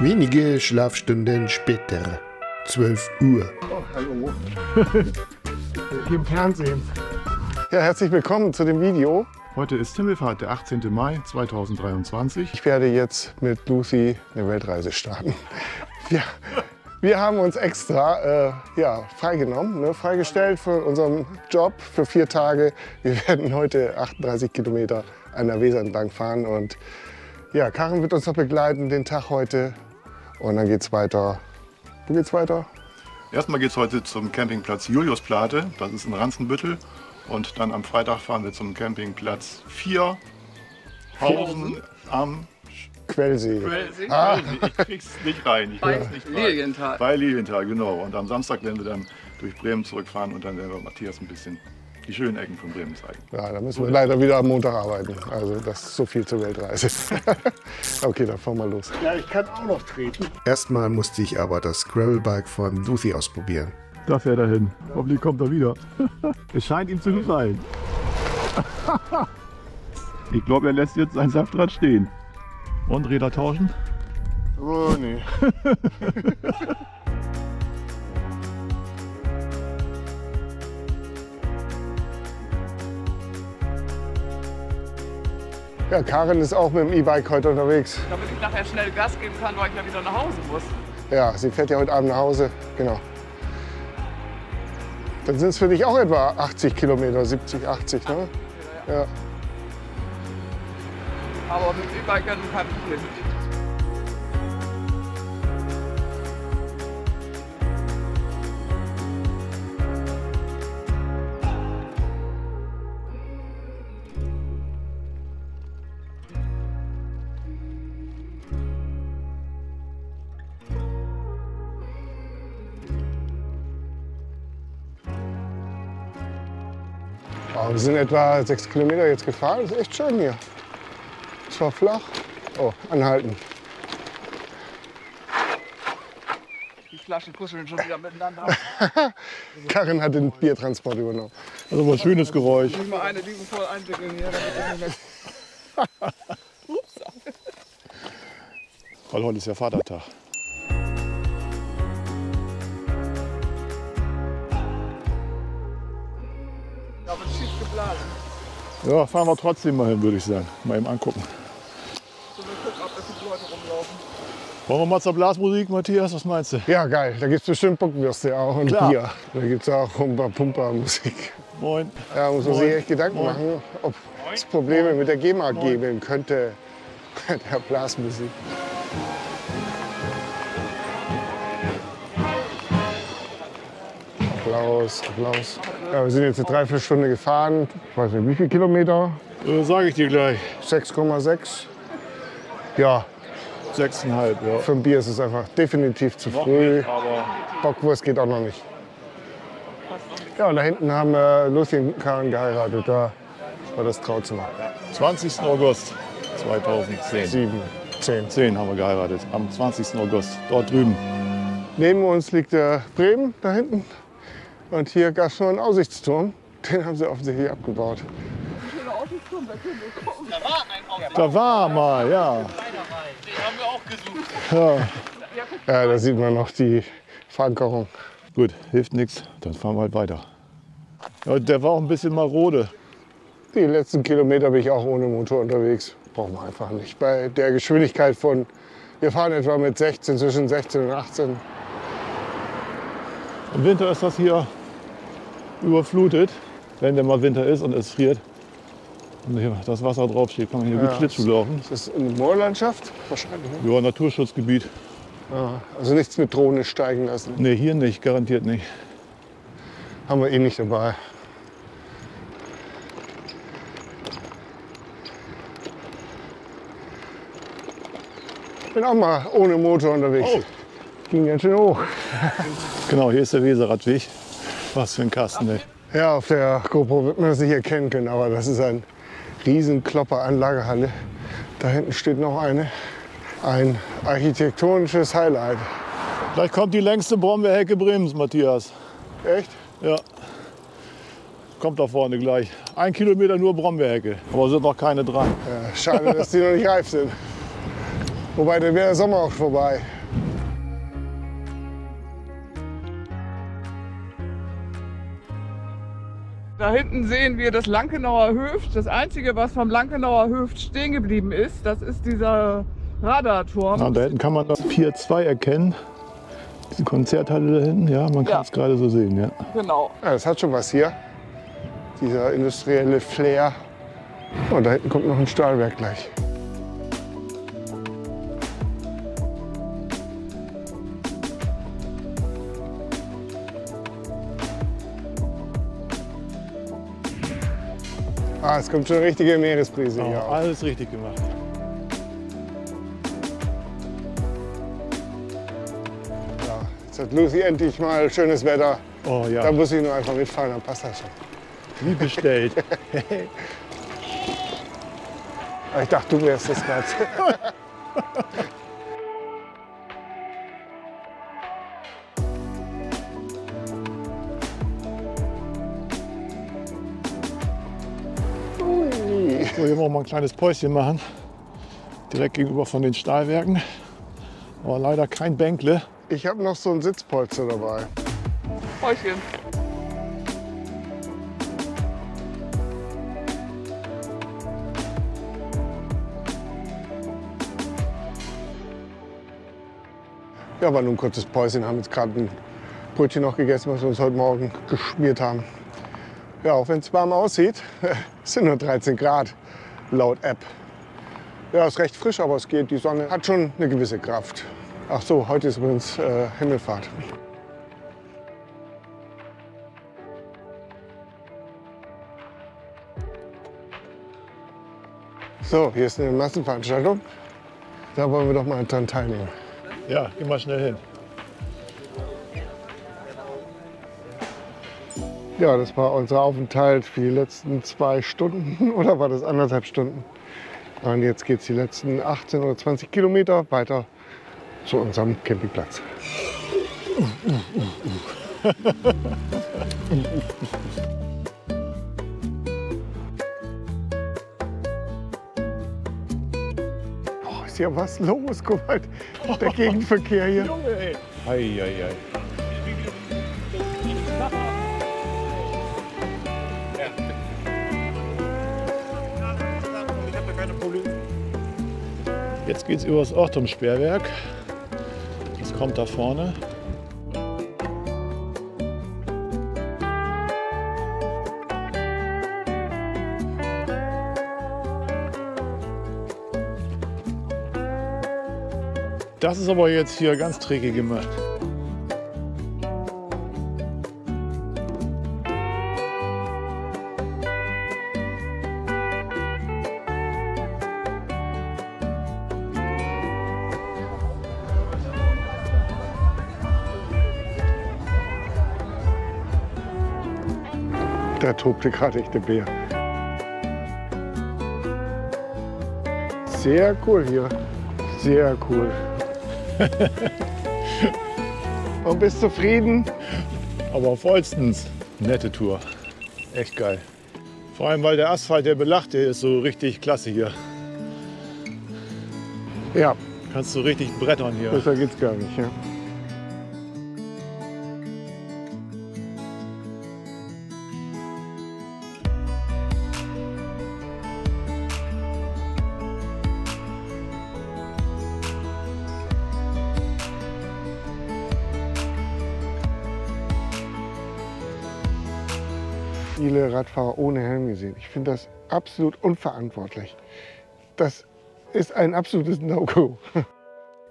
Wenige Schlafstunden später, 12 Uhr. Oh, hallo. Im Fernsehen. Ja, herzlich willkommen zu dem Video. Heute ist Himmelfahrt, der 18. Mai 2023. Ich werde jetzt mit Lucy eine Weltreise starten. Ja, wir haben uns extra freigenommen, freigestellt für unseren Job für 4 Tage. Wir werden heute 38 Kilometer an der Weser entlang fahren. Und ja, Karin wird uns noch begleiten den Tag heute. Und dann geht's weiter. Wo geht's weiter? Erstmal geht's heute zum Campingplatz Juliusplate. Das ist in Ranzenbüttel. Und dann am Freitag fahren wir zum Campingplatz 4 Hausen am Quellsee. Ich krieg's nicht rein. Lilienthal. Bei Lilienthal, genau. Und am Samstag werden wir dann durch Bremen zurückfahren und dann werden wir Matthias ein bisschen die schönen Ecken von Bremen zeigen. Ja, da müssen wir leider wieder am Montag arbeiten. Also das ist so viel zur Weltreise. Okay, dann fahren wir los. Ja, ich kann auch noch treten. Erstmal musste ich aber das Gravelbike von Lüthi ausprobieren. Da fährt er hin. Hoffentlich kommt er wieder. Es scheint ihm zu gefallen. Ich glaube, er lässt jetzt sein Saftrad stehen. Und Räder tauschen? Oh, nee. Ja, Karin ist auch mit dem E-Bike heute unterwegs. Damit ich nachher schnell Gas geben kann, weil ich ja wieder nach Hause muss. Ja, sie fährt ja heute Abend nach Hause. Genau. Dann sind es für dich auch etwa 80 Kilometer, 70, 80, ne? Ja. Aber mit E-Bike kann ich nicht. Wir sind etwa 6 Kilometer jetzt gefahren. Das ist echt schön hier. Es war flach. Oh, anhalten. Die Flaschen kuscheln schon wieder miteinander. Karin hat den Biertransport übernommen. Also was schönes Geräusch. Ich muss mal eine liebevoll einwickeln hier, damit das nicht mehr... Ups. Weil heute ist ja Vatertag. Ja, fahren wir trotzdem mal hin, würde ich sagen. Mal eben angucken. So, wir gucken, ob die Leute rumlaufen. Wollen wir mal zur Blasmusik, Matthias? Was meinst du? Ja, geil. Da gibt es bestimmt Bockwürste auch und klar. Bier. Da gibt es auch Humpa-Pumpa-Musik. Moin. Da muss man sich echt Gedanken machen, ob es Probleme mit der GEMA geben könnte bei der Blasmusik. Applaus, Applaus. Ja, wir sind jetzt eine Dreiviertelstunde gefahren. Ich weiß nicht, wie viele Kilometer? Sage ich dir gleich. 6,6. Ja. 6,5, ja. Für ein Bier ist es einfach definitiv zu früh. Bockwurst geht auch noch nicht. Ja, und da hinten haben Lucy und Karin geheiratet. Da war das Trauzimmer. 20. August 2010. 10 haben wir geheiratet. Am 20. August, dort drüben. Neben uns liegt Bremen, da hinten. Und hier gab es schon einen Aussichtsturm. Den haben sie offensichtlich abgebaut. Da war mal, ja. Den haben wir auch gesucht. Ja, da sieht man noch die Verankerung. Gut, hilft nichts. Dann fahren wir halt weiter. Ja, der war auch ein bisschen marode. Die letzten Kilometer bin ich auch ohne Motor unterwegs. Brauchen wir einfach nicht. Bei der Geschwindigkeit von, wir fahren etwa mit 16, zwischen 16 und 18. Im Winter ist das hier überflutet, wenn der mal Winter ist und es friert und hier das Wasser draufsteht, kann man hier gut Schlittschuh laufen. Ist das eine Moorlandschaft wahrscheinlich? Ne? Ja, Naturschutzgebiet. Ja, also nichts mit Drohne steigen lassen? Ne, hier nicht, garantiert nicht. Haben wir eh nicht dabei. Ich bin auch mal ohne Motor unterwegs. Oh. Ging ganz schön hoch. Genau, hier ist der Weserradweg. Was für ein Kasten, ey. Ja, auf der GoPro wird man das nicht erkennen können, aber das ist ein riesen Klopper-Anlagehalle. Da hinten steht noch eine. Ein architektonisches Highlight. Gleich kommt die längste Brombeerhecke Bremens, Matthias. Echt? Ja. Kommt da vorne gleich. 1 Kilometer nur Brombeerhecke, aber sind noch keine dran. Ja, schade, dass die noch nicht reif sind. Wobei, dann wäre der Sommer auch vorbei. Da hinten sehen wir das Lankenauer Höft. Das Einzige, was vom Lankenauer Höft stehen geblieben ist, das ist dieser Radarturm. Ja, da hinten kann man das Pier 2 erkennen. Diese Konzerthalle da hinten, ja, man kann es gerade so sehen. Ja. Genau. Ja, das hat schon was hier, dieser industrielle Flair. Und da hinten kommt noch ein Stahlwerk gleich. Ah, es kommt schon richtige Meeresbrise hier. Oh, alles richtig gemacht. Ja, jetzt hat Lucy endlich mal schönes Wetter. Oh ja. Da muss ich nur einfach mitfahren, dann passt das schon. Wie bestellt. Ich dachte, du wärst das gerade. So, hier wollen wir mal ein kleines Päuschen machen. Direkt gegenüber von den Stahlwerken. Aber leider kein Bänkle. Ich habe noch so einen Sitzpolster dabei. Päuschen. Ja, war nur ein kurzes Päuschen. Haben jetzt gerade ein Brötchen noch gegessen, was wir uns heute Morgen geschmiert haben. Ja, auch wenn es warm aussieht, sind nur 13 Grad laut App. Ja, ist recht frisch, aber es geht. Die Sonne hat schon eine gewisse Kraft. Ach so, heute ist übrigens Himmelfahrt. So, hier ist eine Massenveranstaltung. Da wollen wir doch mal dran teilnehmen. Ja, geh mal schnell hin. Ja, das war unser Aufenthalt für die letzten 2 Stunden oder war das 1,5 Stunden. Und jetzt geht es die letzten 18 oder 20 Kilometer weiter zu unserem Campingplatz. Boah, ist ja was los, guck mal, der Gegenverkehr hier. Junge, ey. Ei, ei, ei. Jetzt geht es über das Ochtumsperrwerk. Das kommt da vorne. Das ist aber jetzt hier ganz tricky gemacht. Da tobte gerade echt der Bär. Sehr cool hier. Sehr cool. Und bist zufrieden? Aber vollstens. Nette Tour. Echt geil. Vor allem, weil der Asphalt, der belachte, ist so richtig klasse hier. Ja. Kannst du richtig brettern hier. Besser geht's gar nicht, ja. Viele Radfahrer ohne Helm gesehen. Ich finde das absolut unverantwortlich. Das ist ein absolutes No-Go.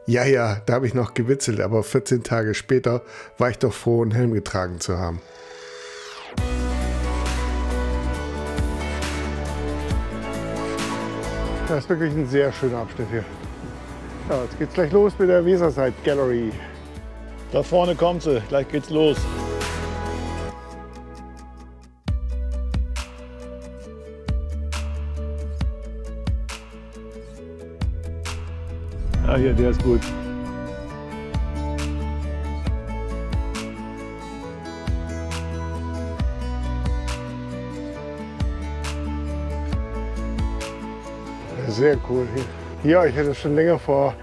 Ja, ja, da habe ich noch gewitzelt, aber 14 Tage später war ich doch froh, einen Helm getragen zu haben. Das ist wirklich ein sehr schöner Abschnitt hier. Ja, jetzt geht's gleich los mit der WeserSide Gallery. Da vorne kommt sie, gleich geht's los. Ah ja, der ist gut. Sehr cool hier. Ja, ich hätte schon länger vor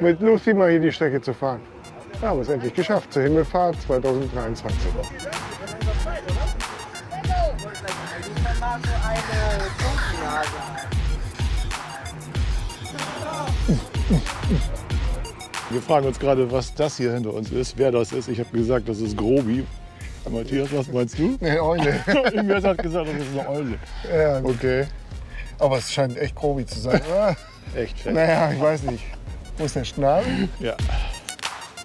mit Lucy mal hier die Strecke zu fahren. Wir haben es endlich geschafft zur Himmelfahrt 2023. Wir fragen uns gerade, was das hier hinter uns ist, wer das ist. Ich habe gesagt, das ist Grobi. Matthias, was meinst du? Eine Eule. Irgendwer hat gesagt, das ist eine Eule. Ja, okay. Aber es scheint echt Grobi zu sein, oder? Echt fett. Naja, ich weiß nicht. Wo ist der Schnabel? Ja.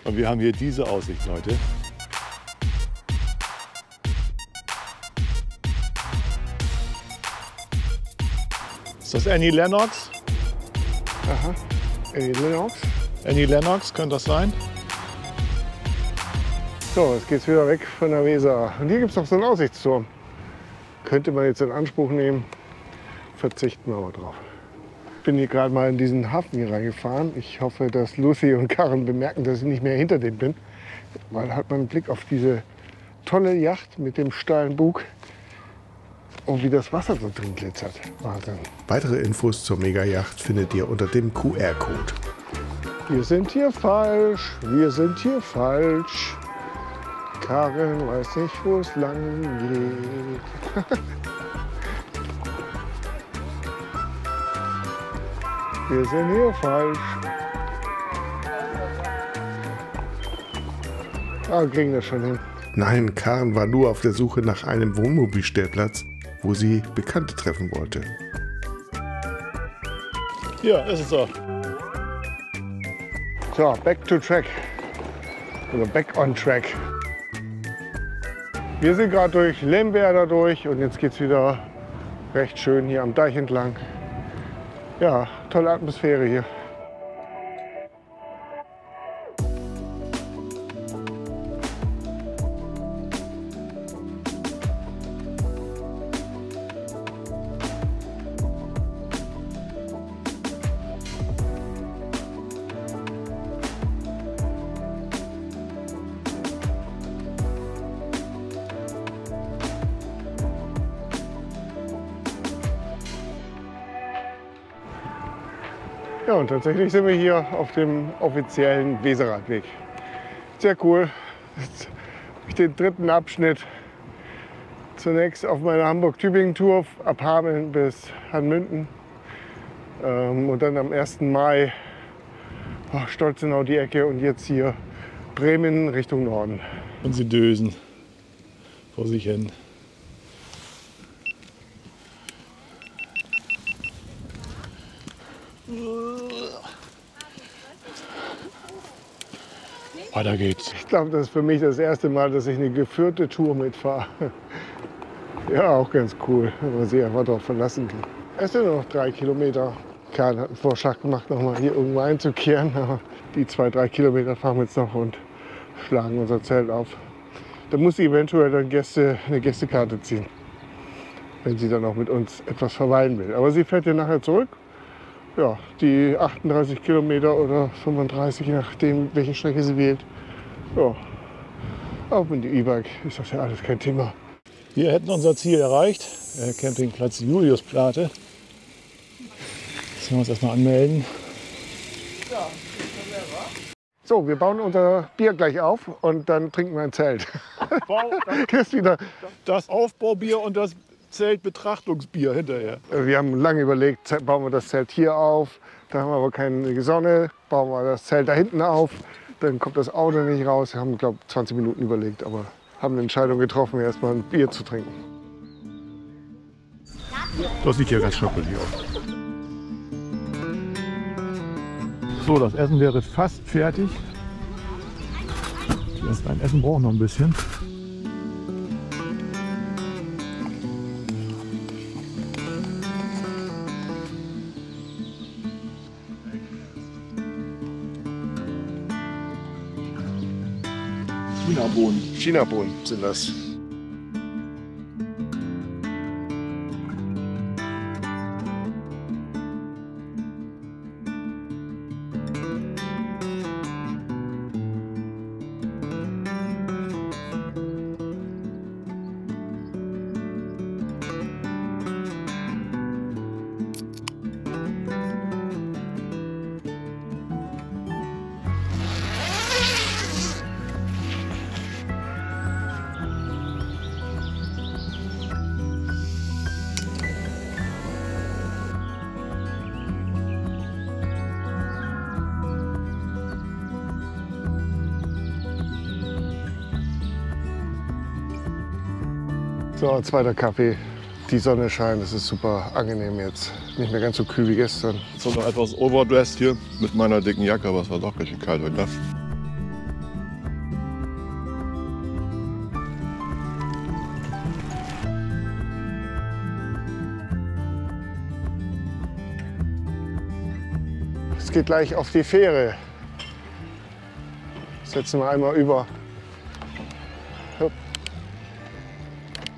Und wir haben hier diese Aussicht, Leute. Ist das Annie Lennox? Aha. Annie Lennox? Annie Lennox, könnte das sein? So, jetzt geht's wieder weg von der Weser. Und hier gibt es noch so einen Aussichtsturm. Könnte man jetzt in Anspruch nehmen, verzichten wir aber drauf. Ich bin hier gerade mal in diesen Hafen hier reingefahren. Ich hoffe, dass Lucy und Karin bemerken, dass ich nicht mehr hinter dem bin. Weil hat man einen Blick auf diese tolle Yacht mit dem steilen Bug und wie das Wasser so drin glitzert. Wahnsinn. Weitere Infos zur Mega-Yacht findet ihr unter dem QR-Code. Wir sind hier falsch, wir sind hier falsch. Karin weiß nicht, wo es lang geht. Wir sind hier falsch. Ah, kriegen das schon hin. Nein, Karin war nur auf der Suche nach einem Wohnmobilstellplatz, wo sie Bekannte treffen wollte. Ja, ist es auch. So, back to track. Oder back on track. Wir sind gerade durch Lemwerder durch und jetzt geht es wieder recht schön hier am Deich entlang. Ja, tolle Atmosphäre hier. Ja, und tatsächlich sind wir hier auf dem offiziellen Weserradweg. Sehr cool. Jetzt habe ich den dritten Abschnitt. Zunächst auf meiner Hamburg-Tübingen-Tour ab Hameln bis Hannmünden. Und dann am 1. Mai Stolzenau die Ecke und jetzt hier Bremen Richtung Norden. Und sie dösen vor sich hin. Weiter geht's. Ich glaube, das ist für mich das erste Mal, dass ich eine geführte Tour mitfahre. Ja, auch ganz cool, wenn man sich einfach darauf verlassen kann. Es sind noch 3 Kilometer. Karin hat einen Vorschlag gemacht, nochmal hier irgendwo einzukehren. Aber die 2-3 Kilometer fahren wir jetzt noch und schlagen unser Zelt auf. Da muss sie eventuell dann eine Gästekarte ziehen, wenn sie dann auch mit uns etwas verweilen will. Aber sie fährt ja nachher zurück. Ja, die 38 Kilometer oder 35, je nachdem, welche Strecke sie wählt. Ja, auch mit dem E-Bike ist das ja alles kein Thema. Wir hätten unser Ziel erreicht, der Campingplatz Juliusplate. Jetzt müssen wir uns erstmal anmelden. So, wir bauen unser Bier gleich auf und dann trinken wir ein Zelt. Das Aufbaubier und das Zeltbetrachtungsbier hinterher. Wir haben lange überlegt, bauen wir das Zelt hier auf, da haben wir aber keine Sonne, bauen wir das Zelt da hinten auf, dann kommt das Auto nicht raus. Wir haben, glaube ich, 20 Minuten überlegt, aber haben eine Entscheidung getroffen, erstmal ein Bier zu trinken. Das sieht ja ganz schnuckelig aus. So, das Essen wäre fast fertig. Das Essen braucht noch ein bisschen. Chinabohnen. Chinabohnen sind das. So, zweiter Kaffee. Die Sonne scheint, es ist super angenehm jetzt. Nicht mehr ganz so kühl wie gestern. So noch etwas overdressed hier mit meiner dicken Jacke, aber es war doch ganz schön kalt heute Nacht. Es geht gleich auf die Fähre. Setzen wir einmal über.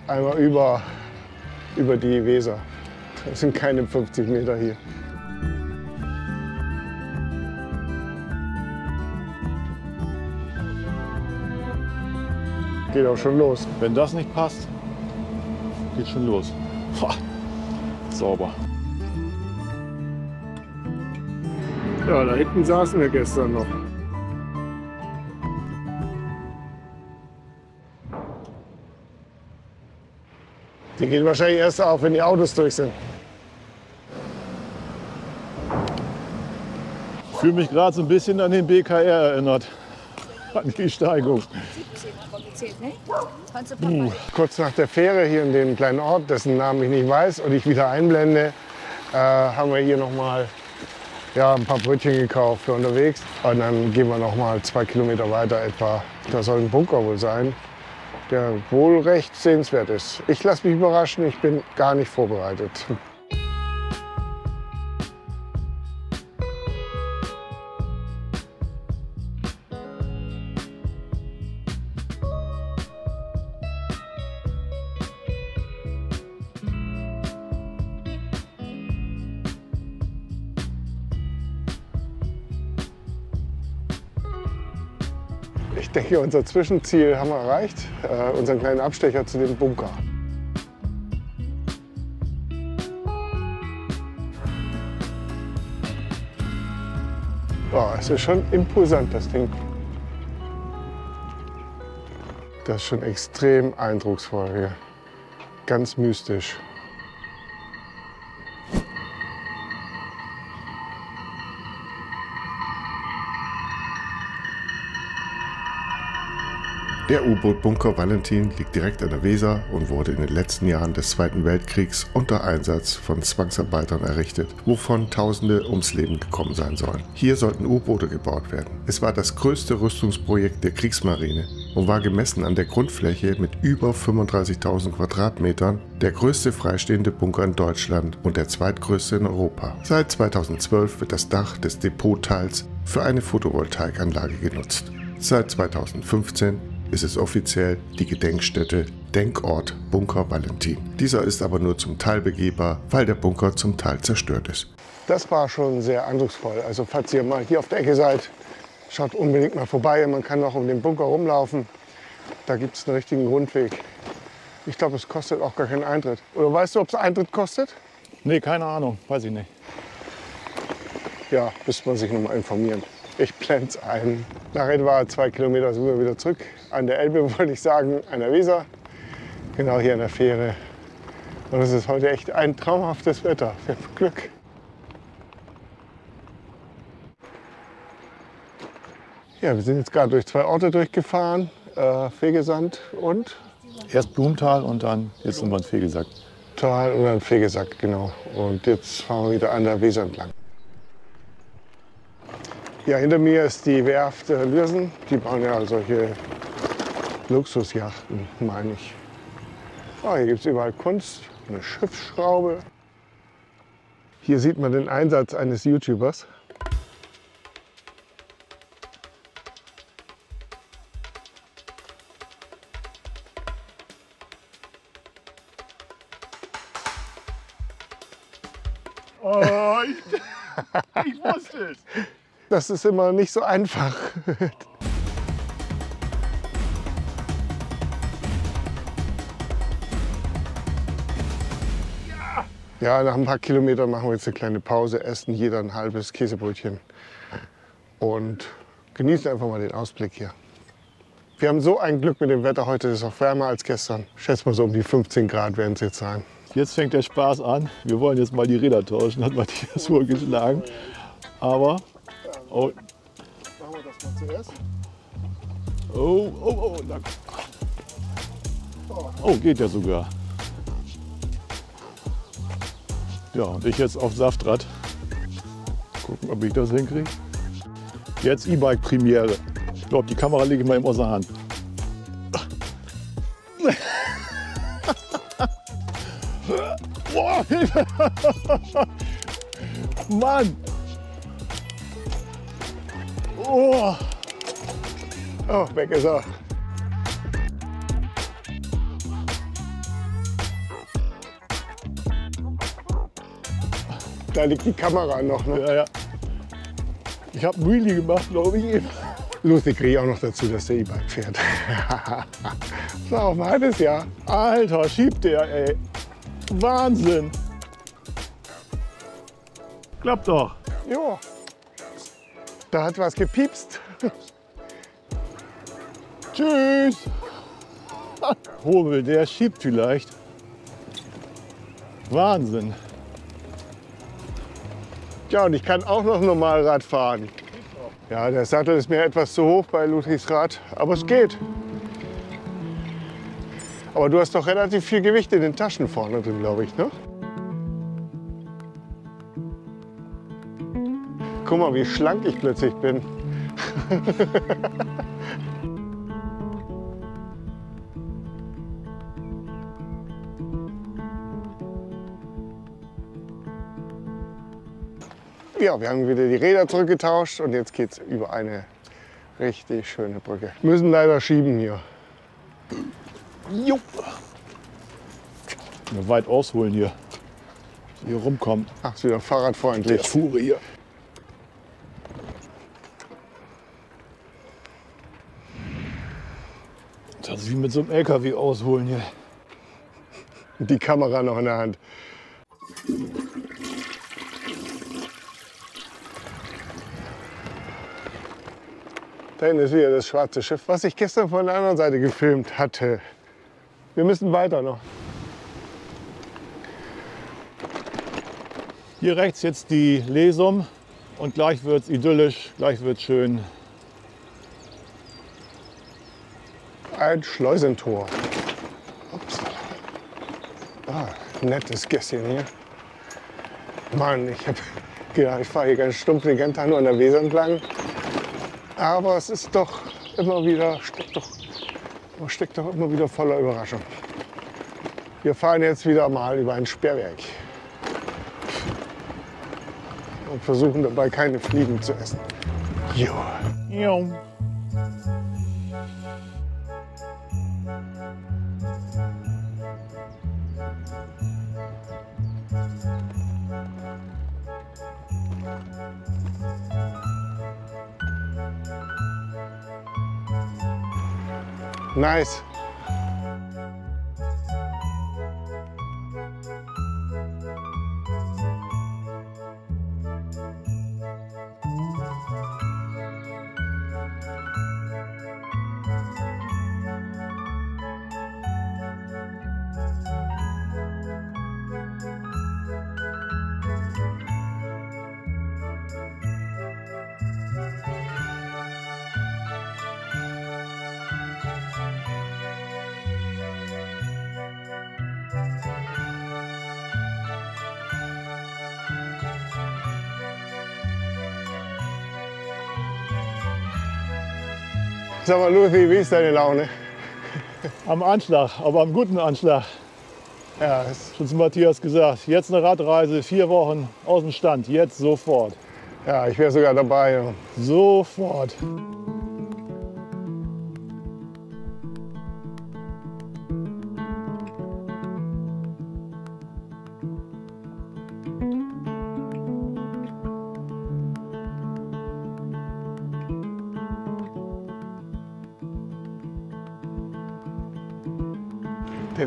Einmal über die Weser. Das sind keine 50 Meter hier. Geht auch schon los. Wenn das nicht passt, geht schon los. Boah, sauber. Ja, da hinten saßen wir gestern noch. Die gehen wahrscheinlich erst auf, wenn die Autos durch sind. Ich fühle mich gerade so ein bisschen an den BKR erinnert. An die Steigung. 17, ne? Kurz nach der Fähre hier in dem kleinen Ort, dessen Namen ich nicht weiß und ich wieder einblende, haben wir hier nochmal ein paar Brötchen gekauft für unterwegs. Und dann gehen wir nochmal 2 Kilometer weiter etwa. Da soll ein Bunker wohl sein, der wohl recht sehenswert ist. Ich lasse mich überraschen, ich bin gar nicht vorbereitet. Ich denke, unser Zwischenziel haben wir erreicht, unseren kleinen Abstecher zu dem Bunker. Boah, es ist schon imposant, das Ding. Das ist schon extrem eindrucksvoll hier. Ganz mystisch. Der U-Boot Bunker Valentin liegt direkt an der Weser und wurde in den letzten Jahren des Zweiten Weltkriegs unter Einsatz von Zwangsarbeitern errichtet, wovon Tausende ums Leben gekommen sein sollen. Hier sollten U-Boote gebaut werden. Es war das größte Rüstungsprojekt der Kriegsmarine und war gemessen an der Grundfläche mit über 35.000 Quadratmetern der größte freistehende Bunker in Deutschland und der zweitgrößte in Europa. Seit 2012 wird das Dach des Depotteils für eine Photovoltaikanlage genutzt. Seit 2015 ist es offiziell die Gedenkstätte Denkort Bunker Valentin. Dieser ist aber nur zum Teil begehbar, weil der Bunker zum Teil zerstört ist. Das war schon sehr eindrucksvoll. Also falls ihr mal hier auf der Ecke seid, schaut unbedingt mal vorbei. Man kann auch um den Bunker rumlaufen. Da gibt es einen richtigen Rundweg. Ich glaube, es kostet auch gar keinen Eintritt. Oder weißt du, ob es Eintritt kostet? Nee, keine Ahnung. Weiß ich nicht. Ja, müsste man sich noch mal informieren. Ich blende es ein. Nach etwa 2 Kilometer sind wir wieder zurück. An der Elbe wollte ich sagen, an der Weser. Genau hier an der Fähre. Und es ist heute echt ein traumhaftes Wetter. Wir haben Glück. Ja, wir sind jetzt gerade durch 2 Orte durchgefahren. Fegesand und? Erst Blumental und dann jetzt sind wir in Fegesack. Tal und dann Fegesack, genau. Und jetzt fahren wir wieder an der Weser entlang. Ja, hinter mir ist die Werft Wirsen. Die bauen ja solche Luxusjachten, meine ich. Oh, hier gibt es überall Kunst, eine Schiffsschraube. Hier sieht man den Einsatz eines YouTubers. Oh, ich wusste es! Das ist immer nicht so einfach. Ja, nach ein paar Kilometern machen wir jetzt eine kleine Pause, essen jeder ein halbes Käsebrötchen und genießen einfach mal den Ausblick hier. Wir haben so ein Glück mit dem Wetter heute, es ist auch wärmer als gestern. Ich schätze mal so um die 15 Grad werden es jetzt sein. Jetzt fängt der Spaß an. Wir wollen jetzt mal die Räder tauschen, hat Matthias vorgeschlagen. Aber oh. Machen wir das mal zuerst. Oh, oh, oh, danke. Oh, Oh, geht ja sogar. Ja, und ich jetzt auf Saftrad. Gucken, ob ich das hinkriege. Jetzt E-Bike-Premiere. Ich glaube, die Kamera lege ich mal im Osserhand. Boah, Hilfe! Mann! Oh! Oh, weg ist er. Da liegt die Kamera noch, ne? Ja, ja. Ich habe Wheelie gemacht, glaube ich eben. Lucy kriege ich auch noch dazu, dass der E-Bike fährt. Das war auch mal das Jahr. Alter, schiebt der, ey. Wahnsinn. Klappt doch. Jo. Da hat was gepiepst. Tschüss. Hobel, der schiebt vielleicht. Wahnsinn. Ja, und ich kann auch noch normal Rad fahren. Ja, der Sattel ist mir etwas zu hoch bei Luthis Rad, aber es geht. Aber du hast doch relativ viel Gewicht in den Taschen vorne drin, glaube ich, ne? Guck mal, wie schlank ich plötzlich bin. Ja, wir haben wieder die Räder zurückgetauscht und jetzt geht's über eine richtig schöne Brücke. Müssen leider schieben hier. Jo. Weit ausholen hier. Hier rumkommen. Ach, ist wieder fahrradfreundlich. Der Fuhre hier. Das ist wie mit so einem LKW ausholen hier. Die Kamera noch in der Hand. Da hinten ist wieder das schwarze Schiff, was ich gestern von der anderen Seite gefilmt hatte. Wir müssen weiter noch. Hier rechts jetzt die Lesum und gleich wird's idyllisch, gleich wird's schön. Ein Schleusentor. Ups. Ah, nettes Gässchen hier. Mann, ich hab gedacht, ich fahre hier ganz stumpf den ganzen Tag nur an der Weser entlang. Aber es ist doch immer wieder, steckt doch immer wieder voller Überraschung. Wir fahren jetzt wieder mal über ein Sperrwerk und versuchen dabei keine Fliegen zu essen. Jo. Jo. Nice. Sag mal, Lucy, wie ist deine Laune? Am Anschlag, aber am guten Anschlag. Ja, das hat Matthias gesagt. Jetzt eine Radreise, 4 Wochen aus dem Stand, jetzt sofort. Ja, ich wäre sogar dabei. Ja. Sofort.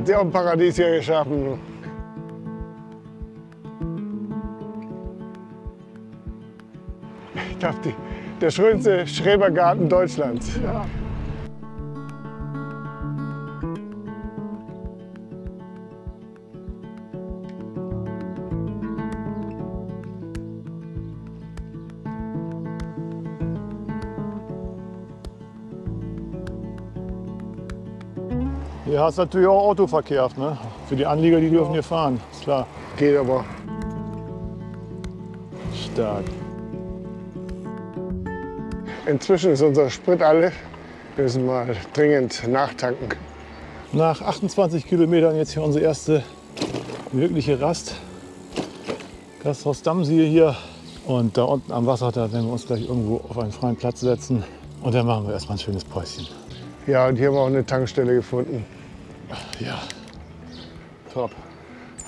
Sie haben ein Paradies hier geschaffen. Ich glaube, der schönste Schrebergarten Deutschlands. Ja. Hier hast du natürlich auch Autoverkehr, ne? Für die Anlieger, die dürfen hier fahren, ist klar. Geht aber. Stark. Inzwischen ist unser Sprit alle. Wir müssen mal dringend nachtanken. Nach 28 Kilometern jetzt hier unsere erste wirkliche Rast. Gasthaus Dammsiel hier. Und da unten am Wasser, da werden wir uns gleich irgendwo auf einen freien Platz setzen. Und dann machen wir erstmal ein schönes Päuschen. Ja, und hier haben wir auch eine Tankstelle gefunden. Ja, top.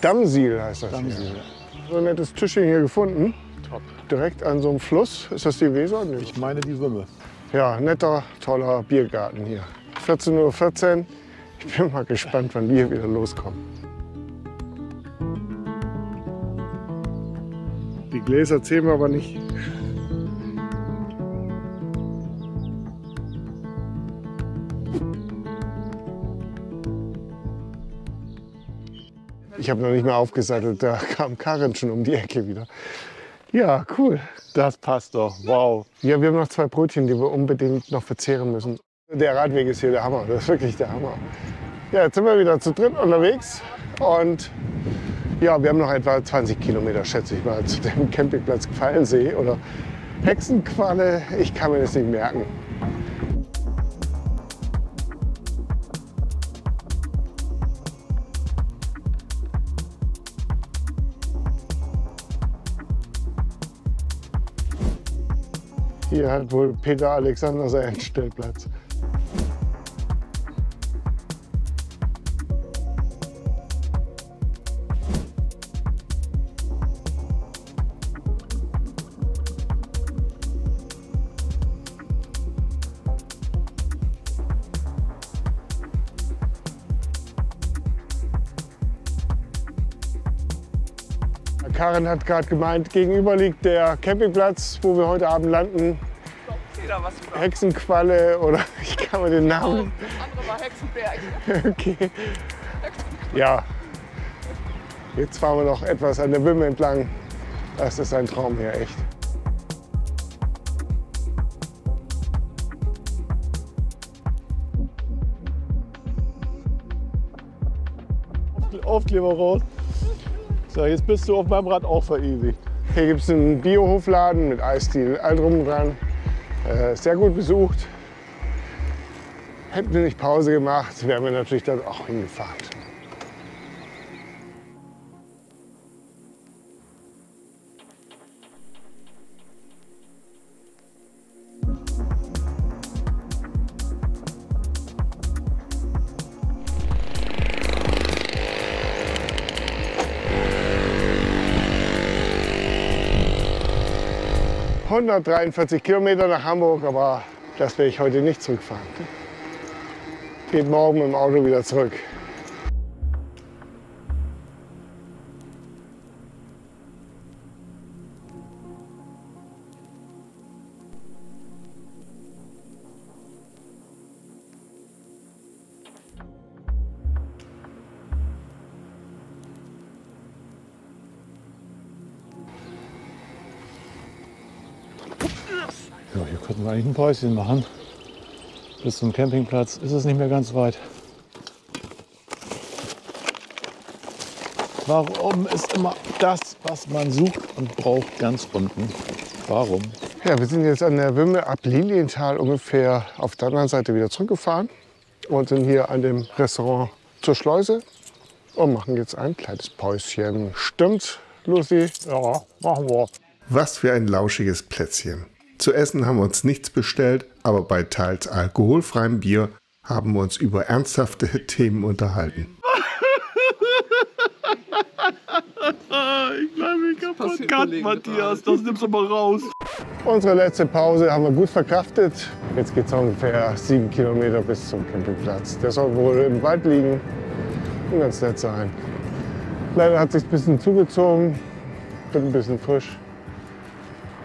Dammsiel heißt das. Dammsiel. Hier. So ein nettes Tischchen hier gefunden. Top. Direkt an so einem Fluss. Ist das die Weser? Nee. Ich meine die Wümme. Ja, netter, toller Biergarten hier. 14:14 Uhr. Ich bin mal gespannt, wann wir hier wieder loskommen. Die Gläser zählen wir aber nicht. Ich habe noch nicht mal aufgesattelt, da kam Karin schon um die Ecke wieder. Ja, cool. Das passt doch, wow. Ja, wir haben noch 2 Brötchen, die wir unbedingt noch verzehren müssen. Der Radweg ist hier der Hammer, das ist wirklich der Hammer. Ja, jetzt sind wir wieder zu dritt unterwegs und ja, wir haben noch etwa 20 Kilometer, schätze ich mal, zu dem Campingplatz Quallensee oder Hexenqualle. Ich kann mir das nicht merken. Hier hat wohl Peter Alexander seinen Stellplatz. Karin hat gerade gemeint, gegenüber liegt der Campingplatz, wo wir heute Abend landen. Hexenqualle oder ich kann mir den Namen. Das andere war Hexenberg. Okay. Ja. Jetzt fahren wir noch etwas an der Wümme entlang. Das ist ein Traum hier, echt. Aufkleber raus. So, jetzt bist du auf meinem Rad auch verewigt. Hier gibt es einen Biohofladen mit Eisdielen, all drum und dran. Sehr gut besucht. Hätten wir nicht Pause gemacht, wären wir natürlich dann auch hingefahren. Ich bin 143 Kilometer nach Hamburg, aber das werde ich heute nicht zurückfahren. Geht morgen mit dem Auto wieder zurück. Eigentlich ein Päuschen machen. Bis zum Campingplatz ist es nicht mehr ganz weit. Warum ist immer das, was man sucht und braucht, ganz unten? Warum? Ja, wir sind jetzt an der Wümme ab Lilienthal ungefähr auf der anderen Seite wieder zurückgefahren und sind hier an dem Restaurant zur Schleuse und machen jetzt ein kleines Päuschen. Stimmt's, Lucy? Ja, machen wir. Was für ein lauschiges Plätzchen. Zu essen haben wir uns nichts bestellt, aber bei teils alkoholfreiem Bier haben wir uns über ernsthafte Themen unterhalten. Ich bleibe mich kaputt. Gott, Matthias, das nimmst du mal raus. Unsere letzte Pause haben wir gut verkraftet. Jetzt geht es ungefähr 7 Kilometer bis zum Campingplatz. Der soll wohl im Wald liegen und ganz nett sein. Leider hat sich ein bisschen zugezogen, wird ein bisschen frisch.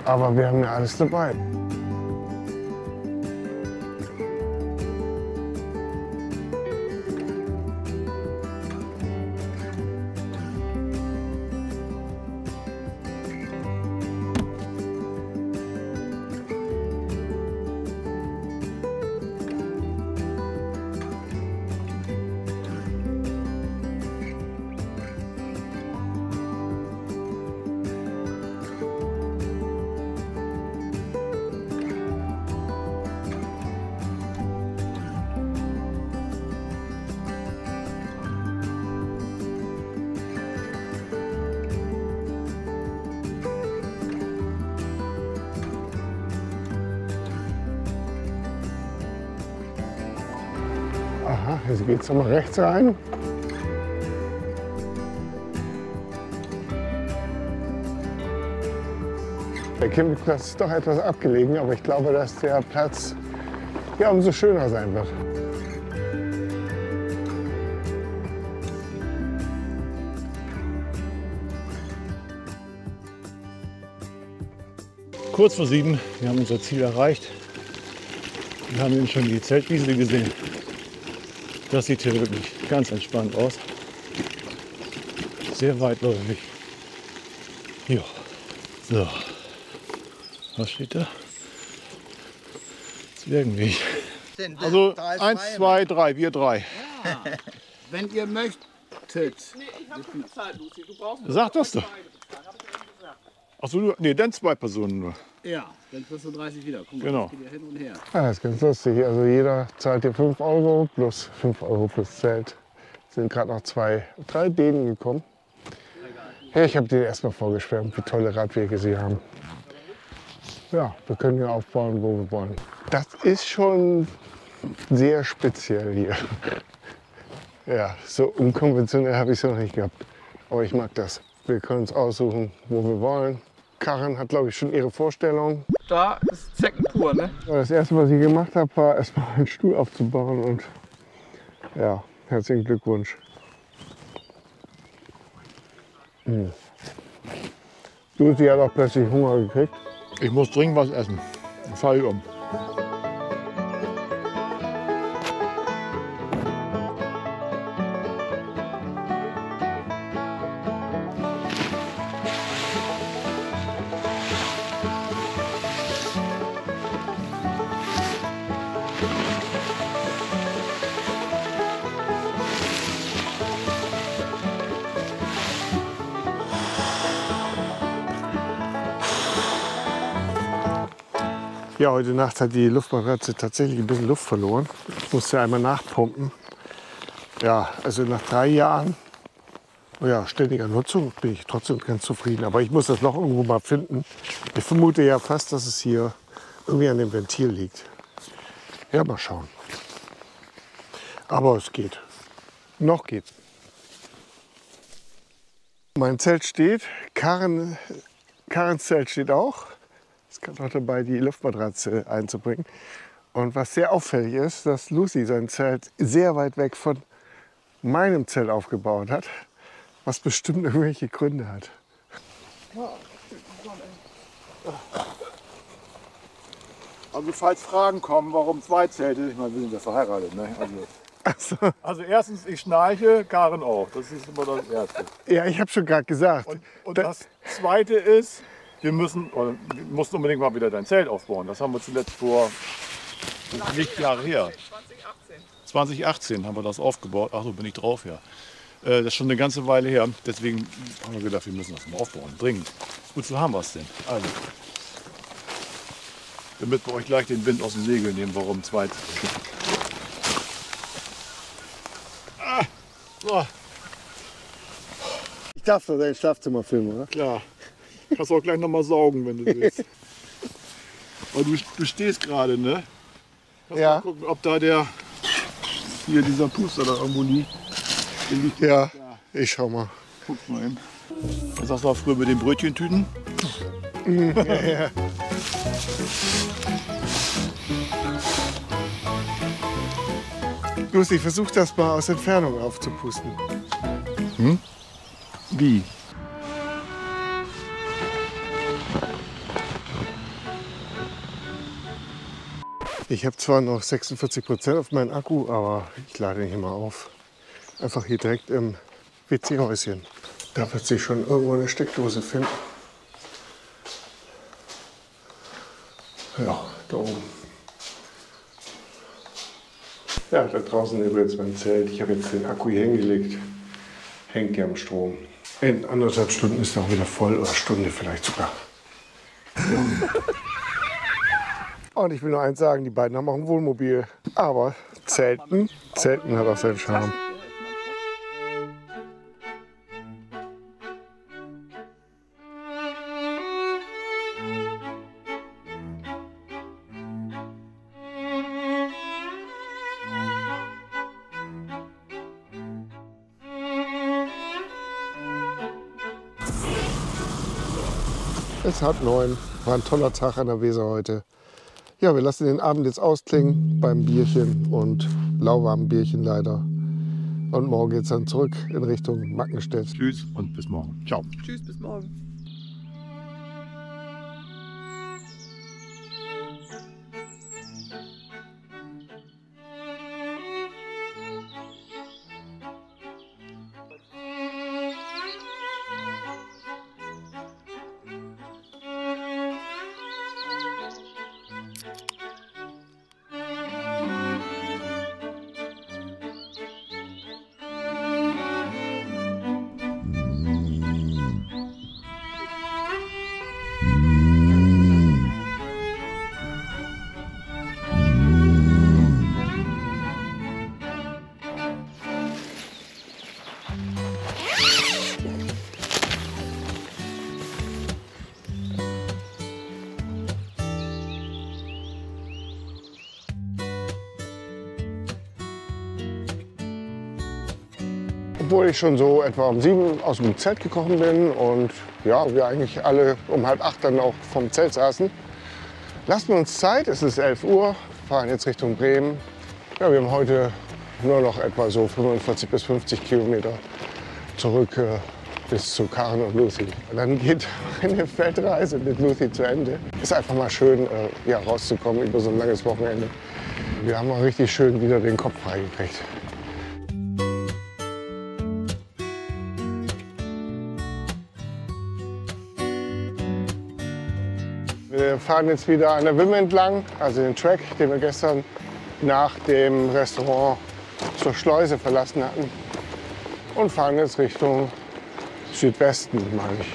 Aber wir haben ja alles dabei. Aha, jetzt geht es nochmal rechts rein. Der Campingplatz ist doch etwas abgelegen, aber ich glaube, dass der Platz ja umso schöner sein wird. Kurz vor 7, wir haben unser Ziel erreicht und haben eben schon die Zeltwiese gesehen. Das sieht hier wirklich ganz entspannt aus. Sehr weitläufig. Jo. So. Was steht da? Zwergenweg. Also 1, 2, 3, wir 3. Ja. Wenn ihr möchtet. Nee, ich habe schon bezahlt, Lucy. Du brauchst nicht. Sag das doch. Achso, nee, dann 2 Personen nur. Ja, dann kriegst du 30 wieder. Guck mal, genau. Das geht ja hin und her. Ja, das ist ganz lustig. Also jeder zahlt hier 5 Euro plus 5 Euro plus Zelt. Sind gerade noch 3 Dänen gekommen. Ja, ich habe denen erstmal vorgeschwärmt, wie tolle Radwege sie haben. Ja, wir können hier aufbauen, wo wir wollen. Das ist schon sehr speziell hier. Ja, so unkonventionell habe ich es noch nicht gehabt. Aber ich mag das. Wir können uns aussuchen, wo wir wollen. Karin hat, glaube ich, schon ihre Vorstellung. Da ist Zecken pur, ne? Das erste, was ich gemacht habe, war erstmal einen Stuhl aufzubauen und ja, herzlichen Glückwunsch. Hm. Lucy hat auch plötzlich Hunger gekriegt. Ich muss dringend was essen. Ich falle um. Ja, heute Nacht hat die Luftmatratze tatsächlich ein bisschen Luft verloren. Ich musste einmal nachpumpen. Ja, also nach 3 Jahren ja, ständiger Nutzung bin ich trotzdem ganz zufrieden. Aber ich muss das Loch irgendwo mal finden. Ich vermute ja fast, dass es hier irgendwie an dem Ventil liegt. Ja, mal schauen. Aber es geht. Noch geht's. Mein Zelt steht. Karins Zelt steht auch. Es kam noch dabei, die Luftmatratze einzubringen. Und was sehr auffällig ist, dass Lucy sein Zelt sehr weit weg von meinem Zelt aufgebaut hat, was bestimmt irgendwelche Gründe hat. Also falls Fragen kommen, warum 2 Zelte, ich meine, wir sind ja verheiratet, ne? Also erstens, ich schnarche, Karin auch. Das ist immer das Erste. Ja, ich habe schon gerade gesagt. Und das Zweite ist, wir mussten unbedingt mal wieder dein Zelt aufbauen. Das haben wir zuletzt vor nicht Jahre her. 2018 haben wir das aufgebaut. Ach so, bin ich drauf, ja. Das ist schon eine ganze Weile her. Deswegen haben wir gedacht, wir müssen das mal aufbauen. Dringend. Gut, so haben wir es denn. Also, damit wir euch gleich den Wind aus dem Segel nehmen, warum 2. Ah, so. Ich darf doch dein Schlafzimmer filmen, oder? Klar. Kannst du auch gleich noch mal saugen, wenn du willst. Aber du stehst gerade, ne? Kannst ja. Mal gucken, ob da dieser Puster da irgendwo liegt. Ja, ich schau mal. Guck mal hin. Was sagst du auch früher mit den Brötchentüten? Ja. Lucy, versuch das mal aus Entfernung aufzupusten. Hm? Wie? Ich habe zwar noch 46% auf meinen Akku, aber ich lade ihn hier mal auf. Einfach hier direkt im WC-Häuschen. Da wird sich schon irgendwo eine Steckdose finden. Ja, da oben. Ja, da draußen übrigens mein Zelt. Ich habe jetzt den Akku hier hingelegt. Hängt hier am Strom. In 1,5 Stunden ist er auch wieder voll, oder Stunde vielleicht sogar. Und ich will nur eins sagen, die beiden haben auch ein Wohnmobil. Aber Zelten hat auch seinen Charme. Es ist 8:30. War ein toller Tag an der Weser heute. Ja, wir lassen den Abend jetzt ausklingen beim Bierchen und lauwarmen Bierchen leider. Und morgen geht's dann zurück in Richtung Mackenstedt. Tschüss und bis morgen. Ciao. Tschüss, bis morgen. Obwohl ich schon so etwa um 7 aus dem Zelt gekommen bin und ja, wir eigentlich alle um 7:30 dann auch vom Zelt saßen. Lassen wir uns Zeit, es ist 11 Uhr, fahren jetzt Richtung Bremen. Ja, wir haben heute nur noch etwa so 45 bis 50 Kilometer zurück bis zu Karin und Lucy. Und dann geht eine Feldreise mit Lucy zu Ende. Ist einfach mal schön, ja, rauszukommen über so ein langes Wochenende. Wir haben auch richtig schön wieder den Kopf freigekriegt. Wir fahren jetzt wieder an der Wümme entlang, also den Track, den wir gestern nach dem Restaurant zur Schleuse verlassen hatten. Und fahren jetzt Richtung Südwesten, meine ich.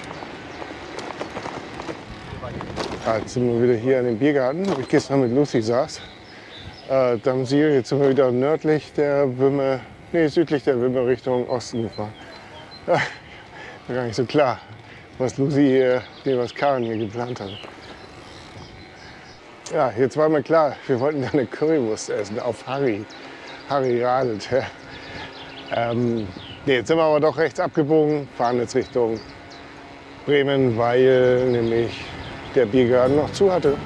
Ja, jetzt sind wir wieder hier in dem Biergarten, wo ich gestern mit Lucy saß. Dammsiel, jetzt sind wir wieder nördlich der Wümme, nee, südlich der Wümme Richtung Osten gefahren. Ja, war gar nicht so klar, was Lucy hier, was Karin hier geplant hat. Ja, jetzt war mir klar, wir wollten eine Currywurst essen auf Harry. Harry radet. Ja. Jetzt sind wir aber doch rechts abgebogen, fahren jetzt Richtung Bremen, weil nämlich der Biergarten noch zu hatte.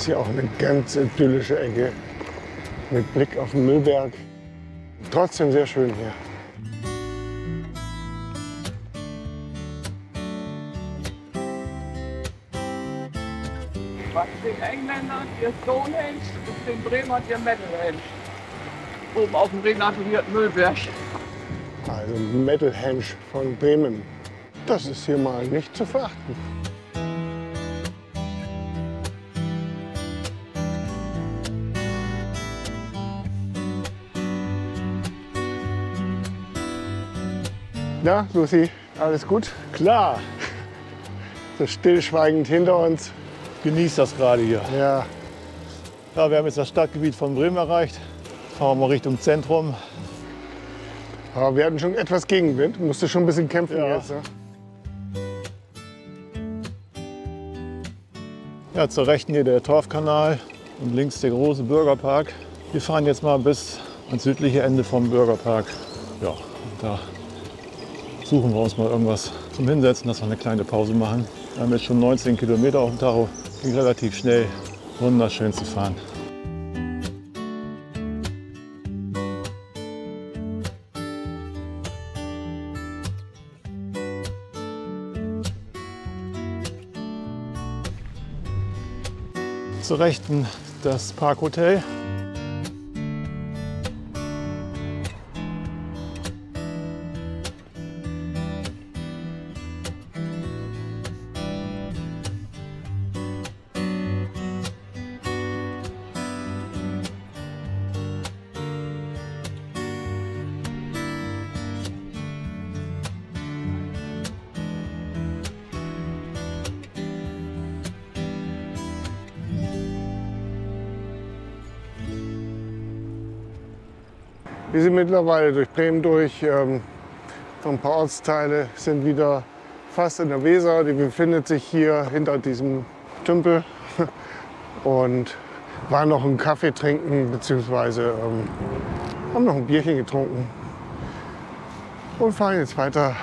Das ist hier auch eine ganz idyllische Ecke mit Blick auf den Müllberg. Trotzdem sehr schön hier. Was den Engländern ihr Stonehenge und den Bremern ihr Metalhenge. Oben auf dem renaturierten Müllberg. Also Metalhenge von Bremen. Das ist hier mal nicht zu verachten. Na, Lucy, alles gut? Klar. So stillschweigend hinter uns. Genießt das gerade hier. Ja. Ja, wir haben jetzt das Stadtgebiet von Bremen erreicht. Jetzt fahren wir mal Richtung Zentrum. Aber wir hatten schon etwas Gegenwind. Musste schon ein bisschen kämpfen, ja. Jetzt. Ne? Ja, zur Rechten hier der Torfkanal und links der große Bürgerpark. Wir fahren jetzt mal bis ans südliche Ende vom Bürgerpark. Ja, da suchen wir uns mal irgendwas zum Hinsetzen, dass wir eine kleine Pause machen. Wir haben jetzt schon 19 Kilometer auf dem Tacho. Ging relativ schnell. Wunderschön zu fahren. Zur Rechten das Parkhotel. Wir sind mittlerweile durch Bremen durch, ein paar Ortsteile sind wieder fast in der Weser. Die befindet sich hier hinter diesem Tümpel und war noch einen Kaffee trinken bzw. haben noch ein Bierchen getrunken und fahren jetzt weiter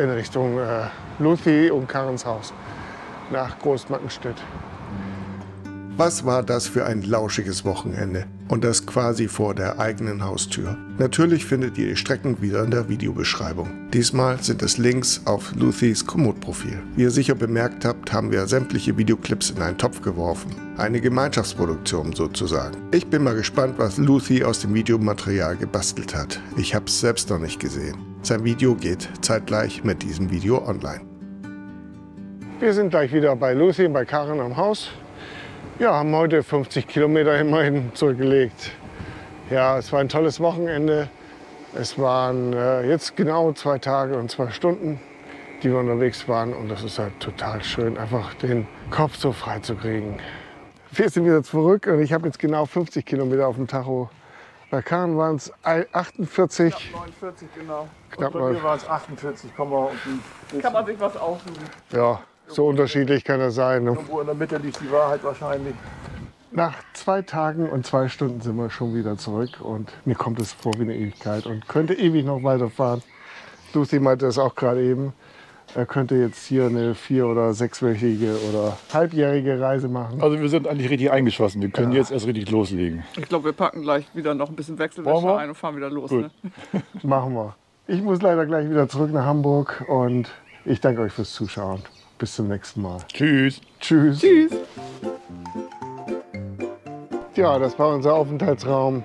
in Richtung Lüthi und Karins Haus nach Großmackenstedt. Was war das für ein lauschiges Wochenende und das quasi vor der eigenen Haustür. Natürlich findet ihr die Strecken wieder in der Videobeschreibung. Diesmal sind es Links auf Luthys Komoot-Profil. Wie ihr sicher bemerkt habt, haben wir sämtliche Videoclips in einen Topf geworfen. Eine Gemeinschaftsproduktion sozusagen. Ich bin mal gespannt, was Luthi aus dem Videomaterial gebastelt hat. Ich hab's selbst noch nicht gesehen. Sein Video geht zeitgleich mit diesem Video online. Wir sind gleich wieder bei Luthi, bei Karin am Haus. Ja, haben heute 50 Kilometer immerhin zurückgelegt. Ja, es war ein tolles Wochenende. Es waren jetzt genau 2 Tage und 2 Stunden, die wir unterwegs waren. Und das ist halt total schön, einfach den Kopf so frei zu kriegen. Wir sind wieder zurück und ich habe jetzt genau 50 Kilometer auf dem Tacho. Bei Karin waren es 48. Knapp 49, genau. Knapp und bei mir waren es 48. Kann man sich was aussuchen. Ja. So unterschiedlich kann das sein. Irgendwo in der Mitte liegt die Wahrheit wahrscheinlich. Nach 2 Tagen und 2 Stunden sind wir schon wieder zurück und mir kommt es vor wie eine Ewigkeit und könnte ewig noch weiterfahren. Lucy meinte das auch gerade eben. Er könnte jetzt hier eine 4- oder 6-wöchige oder halbjährige Reise machen. Also wir sind eigentlich richtig eingeschossen. Wir können jetzt erst richtig loslegen. Ich glaube, wir packen gleich wieder noch ein bisschen Wechselwäsche ein und fahren wieder los. Ne? Machen wir. Ich muss leider gleich wieder zurück nach Hamburg und ich danke euch fürs Zuschauen. Bis zum nächsten Mal. Tschüss. Tschüss. Tschüss. Ja, das war unser Aufenthaltsraum.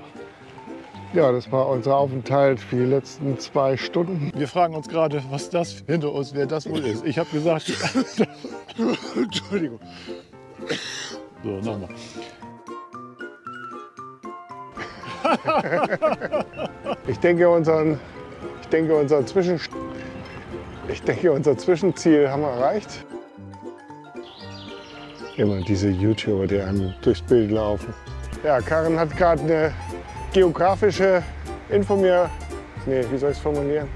Ja, das war unser Aufenthalt für die letzten 2 Stunden. Wir fragen uns gerade, was das hinter uns, wer das wohl ist. Ich habe gesagt... Entschuldigung. So, nochmal. Ich denke, unser Zwischenziel haben wir erreicht. Immer diese YouTuber, die einem durchs Bild laufen. Ja, Karin hat gerade eine geografische Info mir. Nee, wie soll ich es formulieren?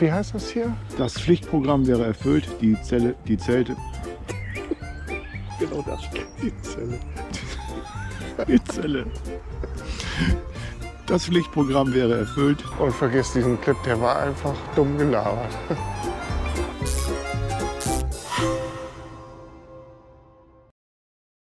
Wie heißt das hier? Das Pflichtprogramm wäre erfüllt, die Zelte. Genau das. Die Zelle. Die Zelle. Das Pflichtprogramm wäre erfüllt. Und vergiss diesen Clip, der war einfach dumm gelabert.